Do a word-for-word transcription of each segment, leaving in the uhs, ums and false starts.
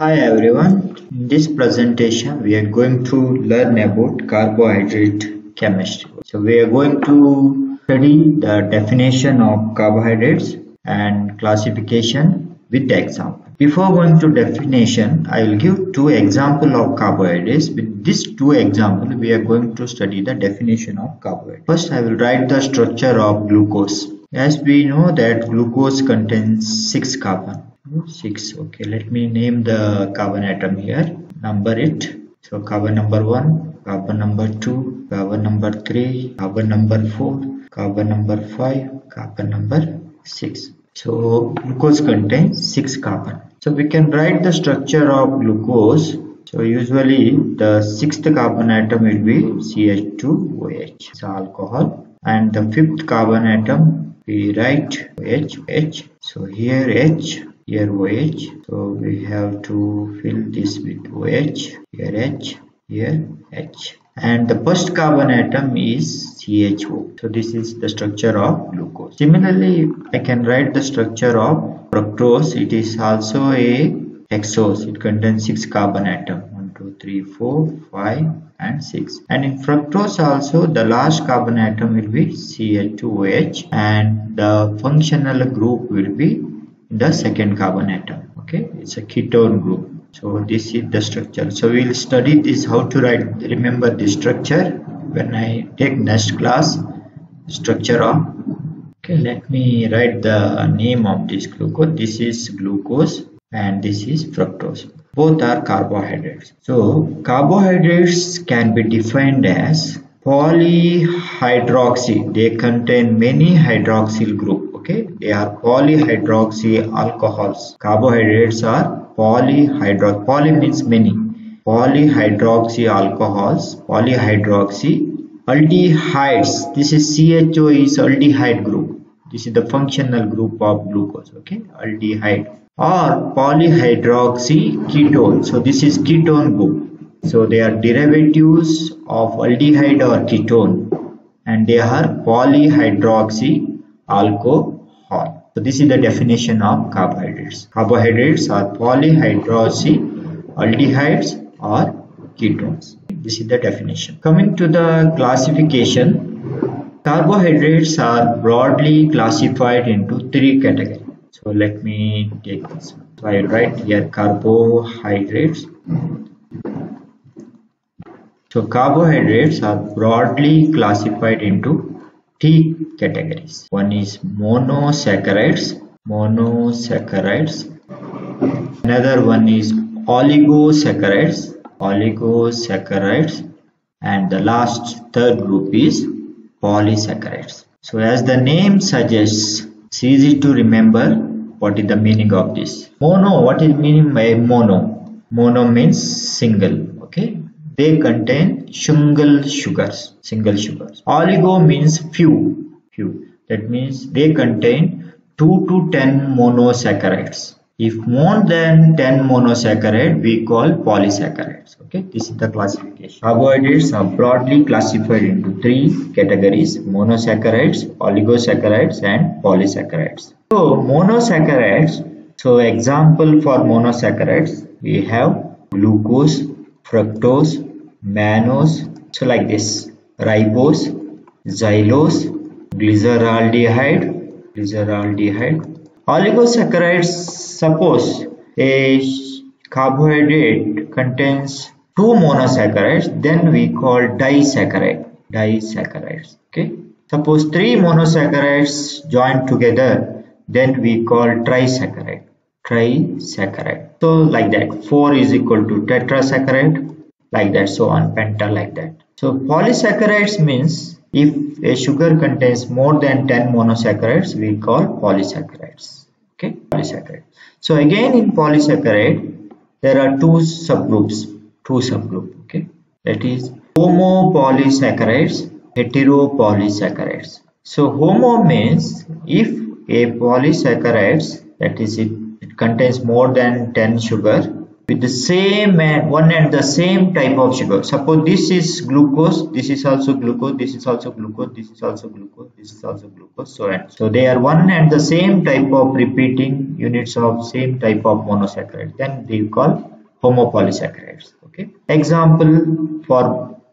Hi everyone, in this presentation we are going to learn about carbohydrate chemistry. So we are going to study the definition of carbohydrates and classification with example. Before going to definition, I will give two examples of carbohydrates. With these two examples, we are going to study the definition of carbohydrate. First, I will write the structure of glucose. As we know that glucose contains six carbon. six. Okay, let me name the carbon atom here, number it. So carbon number one, carbon number two, carbon number three, carbon number four, carbon number five, carbon number six. So glucose contains six carbon. So we can write the structure of glucose. So usually the sixth carbon atom will be C H two O H, it's alcohol, and the fifth carbon atom we write H H. So here H, here OH, so we have to fill this with OH, here H, here H, and the first carbon atom is C H O. So this is the structure of glucose. Similarly, I can write the structure of fructose. It is also a hexose. It contains six carbon atom, one, two, three, four, five and six, and in fructose also the last carbon atom will be C H two O H, and the functional group will be the second carbon atom. Okay, it's a ketone group. So this is the structure. So we will study this, how to write, remember this structure when I take next class, structure of. Okay, let me write the name of this glucose. This is glucose and this is fructose. Both are carbohydrates. So carbohydrates can be defined as polyhydroxy. They contain many hydroxyl groups. Okay, they are polyhydroxy alcohols. Carbohydrates are polyhydroxy. Poly means many. Polyhydroxy alcohols, polyhydroxy aldehydes. This is C H O is aldehyde group. This is the functional group of glucose. Okay, aldehyde or polyhydroxy ketone. So this is ketone group. So they are derivatives of aldehyde or ketone, and they are polyhydroxy alcohol. So this is the definition of carbohydrates. Carbohydrates are polyhydroxy aldehydes or ketones. This is the definition. Coming to the classification, carbohydrates are broadly classified into three categories. So let me take this. So I write here carbohydrates. So carbohydrates are broadly classified into three categories. One is monosaccharides, monosaccharides. Another one is oligosaccharides, oligosaccharides. And the last third group is polysaccharides. So as the name suggests, it's easy to remember what is the meaning of this. Mono, what is meaning by mono? Mono means single, okay? They contain single sugars, single sugars. Oligo means few, few. That means they contain two to ten monosaccharides. If more than ten monosaccharide, we call polysaccharides. Okay, this is the classification. Carbohydrates are broadly classified into three categories: monosaccharides, oligosaccharides, and polysaccharides. So monosaccharides, so example for monosaccharides, we have glucose, fructose, mannose, so like this, ribose, xylose, glyceraldehyde, glyceraldehyde. Oligosaccharides, suppose a carbohydrate contains two monosaccharides, then we call disaccharide, disaccharides, okay. Suppose three monosaccharides join together, then we call trisaccharide, trisaccharide. So like that, four is equal to tetrasaccharide, like that, so on, penta, like that. So polysaccharides means if a sugar contains more than ten monosaccharides, we call polysaccharides. Okay, polysaccharide. So again in polysaccharide, there are two subgroups, two subgroup. Okay, that is homopolysaccharides, heteropolysaccharides. So homo means if a polysaccharides, that is it contains more than ten sugar, with the same one and the same type of sugar. Suppose this is glucose, this is also glucose, this is also glucose, this is also glucose, this is also glucose, so on. So they are one and the same type of repeating units of same type of monosaccharide. Then they call homopolysaccharides. Okay. Example for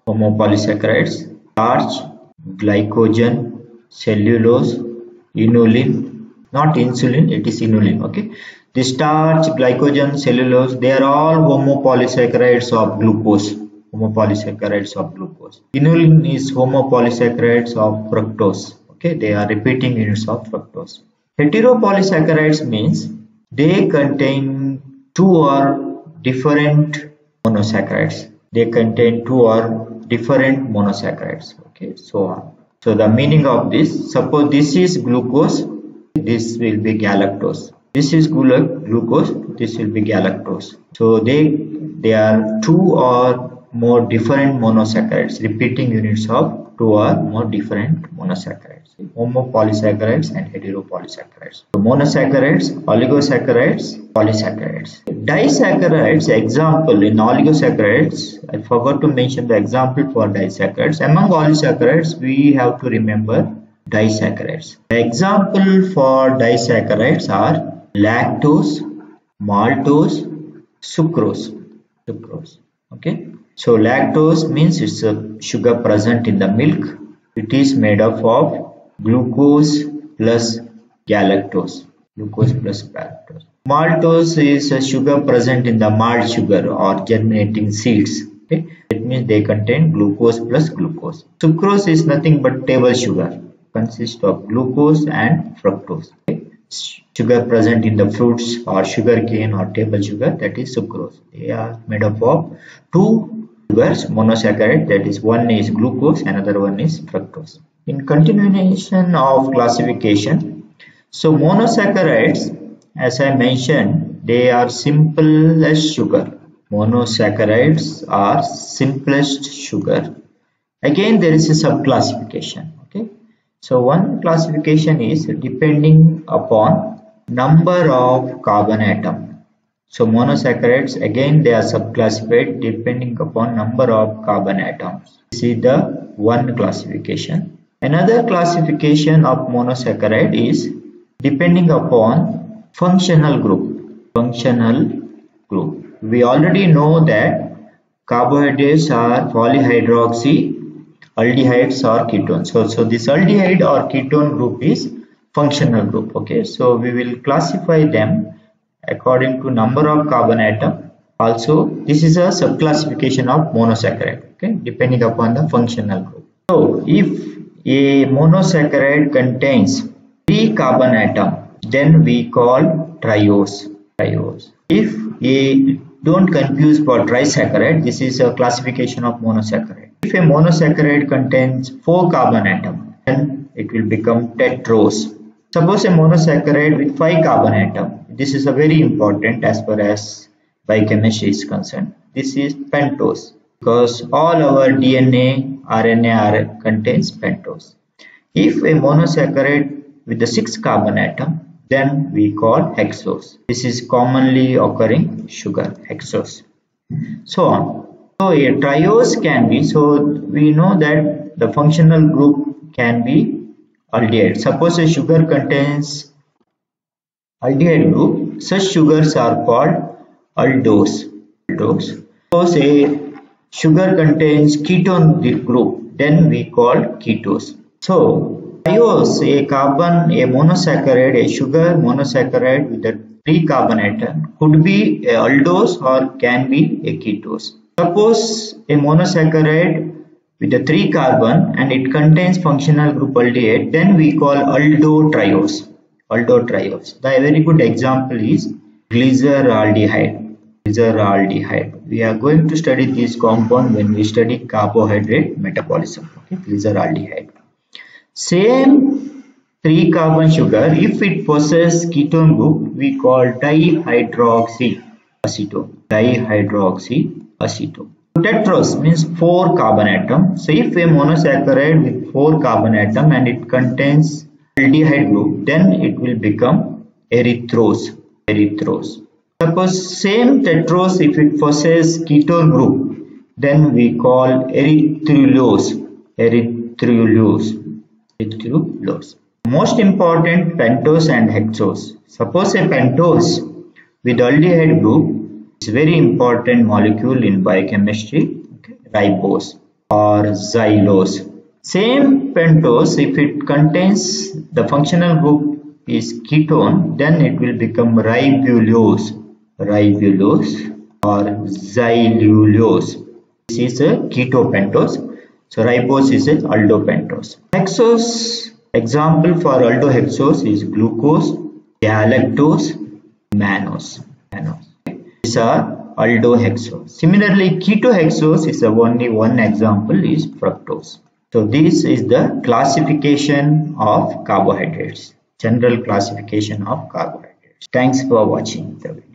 homopolysaccharides: starch, glycogen, cellulose, inulin. Not insulin, it is inulin. Okay. The starch, glycogen, cellulose, they are all homopolysaccharides of glucose. Homopolysaccharides of glucose. Inulin is homopolysaccharides of fructose. Okay, they are repeating units of fructose. Heteropolysaccharides means they contain two or different monosaccharides. They contain two or different monosaccharides. Okay, so on. So the meaning of this, suppose this is glucose, this will be galactose. This is glucose, this will be galactose. So they they are two or more different monosaccharides, repeating units of two or more different monosaccharides. Homopolysaccharides and heteropolysaccharides. So monosaccharides, oligosaccharides, polysaccharides. Disaccharides, example in oligosaccharides, I forgot to mention the example for disaccharides. Among polysaccharides, we have to remember disaccharides. The example for disaccharides are lactose, maltose, sucrose. Sucrose. Okay. So lactose means it's a sugar present in the milk. It is made up of glucose plus galactose. Glucose plus galactose. Maltose is a sugar present in the malt sugar or germinating seeds. Okay. It means they contain glucose plus glucose. Sucrose is nothing but table sugar. Consists of glucose and fructose. Okay. Sugar present in the fruits or sugar cane or table sugar, that is sucrose. They are made up of two sugars, monosaccharide, that is one is glucose, another one is fructose. In continuation of classification, so monosaccharides, as I mentioned, they are simplest sugar. Monosaccharides are simplest sugar. Again, there is a subclassification. Okay. So one classification is depending upon number of carbon atom. So monosaccharides, again they are subclassified depending upon number of carbon atoms. This is the one classification. Another classification of monosaccharide is depending upon functional group. Functional group. We already know that carbohydrates are polyhydroxy aldehydes or ketones. So, so this aldehyde or ketone group is functional group. Okay, so we will classify them according to number of carbon atom. Also, this is a subclassification of monosaccharide. Okay, depending upon the functional group. So, if a monosaccharide contains three carbon atom, then we call triose. Triose. If a don't confuse for trisaccharide. This is a classification of monosaccharide. If a monosaccharide contains four carbon atom, then it will become tetrose. Suppose a monosaccharide with five carbon atom. This is a very important as far as biochemistry is concerned. This is pentose because all our D N A, R N A contains pentose. If a monosaccharide with the six carbon atom, then we call hexose. This is commonly occurring sugar, hexose. So on. So a triose can be, so we know that the functional group can be aldehyde. Suppose a sugar contains aldehyde group, such sugars are called aldose. Aldose. Suppose a sugar contains ketone group, then we call ketose. So triose, a carbon, a monosaccharide, a sugar monosaccharide with a three carbon atom could be a aldose or can be a ketose. Suppose a monosaccharide with a three carbon and it contains functional group aldehyde, then we call aldotriose. Aldotriose. The very good example is glyceraldehyde. Glyceraldehyde. We are going to study this compound when we study carbohydrate metabolism. Okay, glyceraldehyde. Same three carbon sugar, if it possesses ketone group, we call dihydroxyacetone. Dihydroxyacetone. Tetrose means four carbon atom. So if a monosaccharide with four carbon atom and it contains aldehyde group, then it will become erythrose. Erythrose. Suppose same tetrose, if it possesses ketone group, then we call erythrose. Erythrose. Erythrose. Most important, pentose and hexose. Suppose a pentose with aldehyde group is very important molecule in biochemistry. Okay, ribose or xylose. Same pentose, if it contains the functional group is ketone, then it will become ribulose, ribulose or xylulose. This is a ketopentose. So ribose is an aldopentose. Hexose, example for aldohexose is glucose, galactose, mannose. mannose. These are aldohexose. Similarly, ketohexose is a only one example is fructose. So this is the classification of carbohydrates, general classification of carbohydrates. Thanks for watching the video.